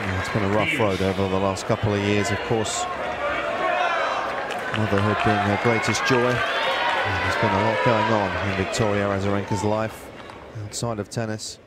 Yeah, it's been a rough road over the last couple of years, of course. Motherhood being her greatest joy. And there's been a lot going on in Victoria Azarenka's life outside of tennis.